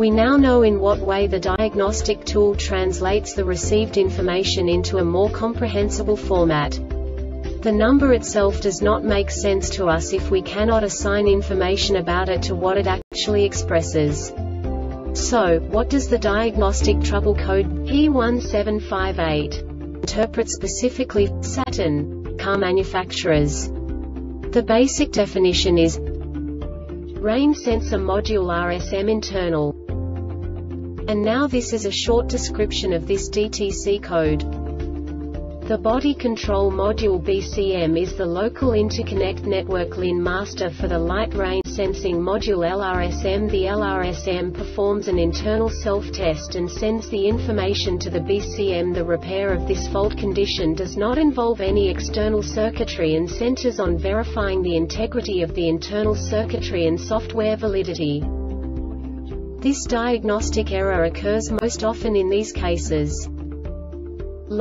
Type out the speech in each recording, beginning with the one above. We now know in what way the diagnostic tool translates the received information into a more comprehensible format. The number itself does not make sense to us if we cannot assign information about it to what it actually expresses. So, what does the diagnostic trouble code P1758 interpret specifically for Saturn car manufacturers? The basic definition is rain sensor module RSM internal. And now this is a short description of this DTC code. The body control module BCM is the local interconnect network LIN master for the light rain sensing module LRSM. The LRSM performs an internal self-test and sends the information to the BCM. The repair of this fault condition does not involve any external circuitry and centers on verifying the integrity of the internal circuitry and software validity. This diagnostic error occurs most often in these cases: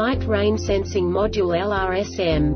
light rain sensing module LRSM.